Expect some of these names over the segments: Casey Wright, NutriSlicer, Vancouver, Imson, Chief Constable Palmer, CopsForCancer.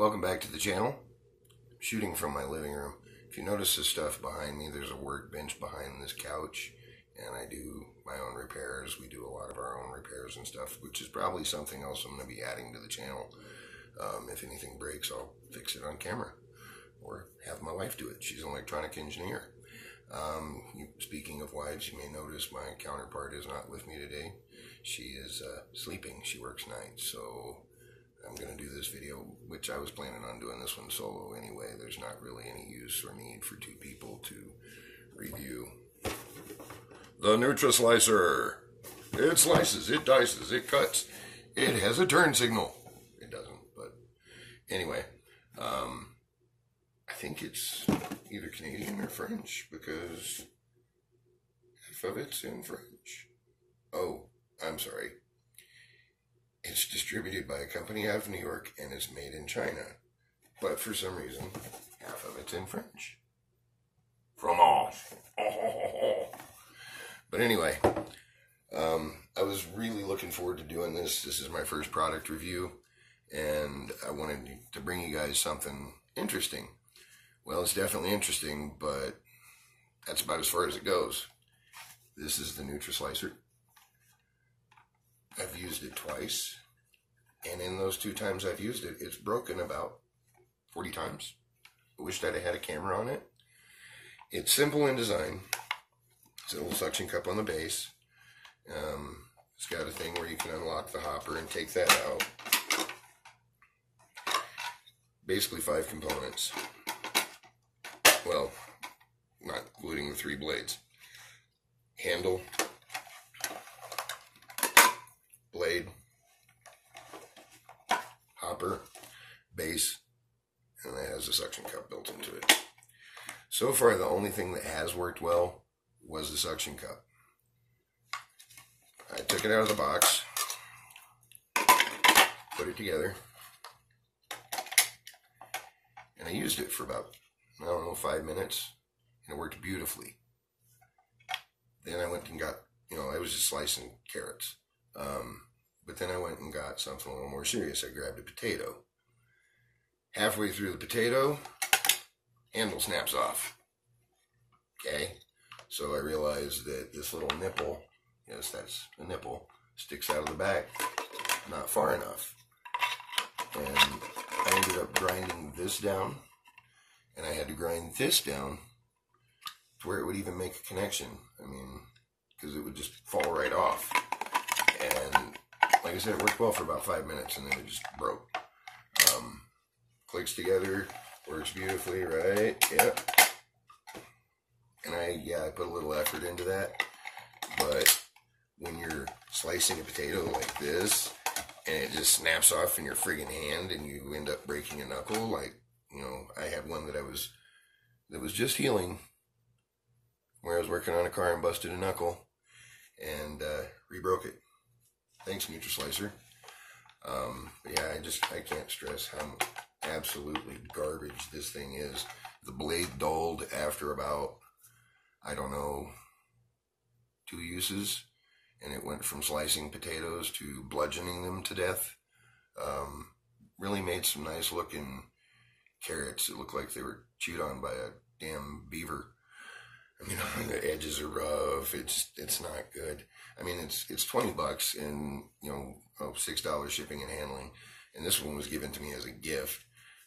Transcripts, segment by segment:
Welcome back to the channel. I'm shooting from my living room. If you notice the stuff behind me, there's a workbench behind this couch, and I do my own repairs. We do a lot of our own repairs and stuff, which is probably something else I'm going to be adding to the channel. If anything breaks, I'll fix it on camera or have my wife do it. She's an electronic engineer. Speaking of wives, you may notice my counterpart is not with me today. She is sleeping. She works nights, so I'm going to do this video, which I was planning on doing this one solo anyway. There's not really any use or need for two people to review the NutriSlicer. It slices, it dices, it cuts. It has a turn signal. It doesn't, but anyway, I think it's either Canadian or French because half of it's in French. Oh, I'm sorry. It's distributed by a company out of New York, and it's made in China. But for some reason, half of it's in French. Fromage. But anyway, I was really looking forward to doing this. This is my first product review, and I wanted to bring you guys something interesting. Well, it's definitely interesting, but that's about as far as it goes. This is the NutriSlicer. I've used it twice, and in those two times I've used it, it's broken about 40 times. I wish that I had a camera on it. It's simple in design. It's a little suction cup on the base. It's got a thing where you can unlock the hopper and take that out. Basically 5 components. Well, not including the 3 blades. Handle. Blade, hopper, base, and it has a suction cup built into it. So far, the only thing that has worked well was the suction cup. I took it out of the box, put it together, and I used it for about, I don't know, 5 minutes, and it worked beautifully. Then I went and got, I was just slicing carrots. But then I went and got something a little more serious. I grabbed a potato. Halfway through the potato, handle snaps off. Okay? So I realized that this little nipple, yes, that's a nipple, sticks out of the back not far enough. And I ended up grinding this down, and I had to grind this down to where it would even make a connection. I mean, because it would just fall right off. And like I said, it worked well for about 5 minutes, and then it just broke. Clicks together, works beautifully, right? Yep. And I put a little effort into that. But when you're slicing a potato like this, and it just snaps off in your friggin' hand, and you end up breaking a knuckle, like, I had one that was just healing, where I was working on a car and busted a knuckle, and re-broke it. Thanks, NutriSlicer. Yeah, I can't stress how absolutely garbage this thing is. The blade dulled after about, I don't know, 2 uses, and it went from slicing potatoes to bludgeoning them to death. Really made some nice looking carrots. It looked like they were chewed on by a damn beaver. The edges are rough. It's not good. It's $20 and $6 shipping and handling. And this one was given to me as a gift,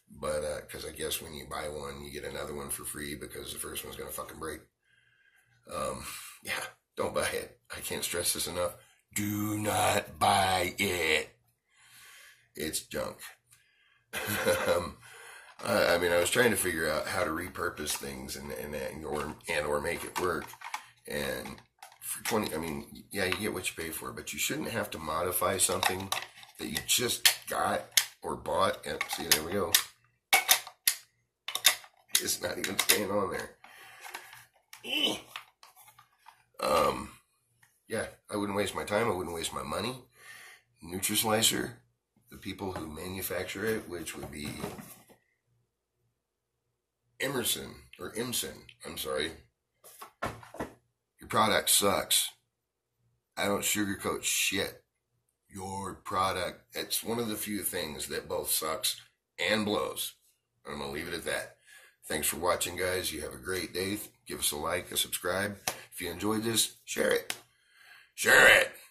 but because I guess when you buy one, you get another one for free because the first one's gonna fucking break. Yeah, don't buy it. I can't stress this enough. Do not buy it. It's junk. I was trying to figure out how to repurpose things and or make it work. And for yeah, you get what you pay for, but you shouldn't have to modify something that you just got or bought. And see, there we go. It's not even staying on there. Yeah, I wouldn't waste my time. I wouldn't waste my money. NutriSlicer, the people who manufacture it, which would be Imson, I'm sorry. Your product sucks. I don't sugarcoat shit. Your product, it's one of the few things that both sucks and blows. I'm going to leave it at that. Thanks for watching, guys. You have a great day. Give us a like, a subscribe. If you enjoyed this, share it. Share it.